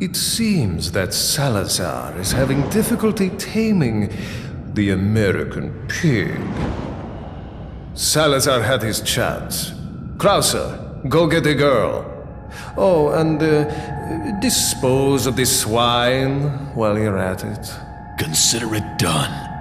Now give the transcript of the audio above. It seems that Salazar is having difficulty taming the American pig. Salazar had his chance. Krauser, go get the girl. Oh, and dispose of the swine while you're at it. Consider it done.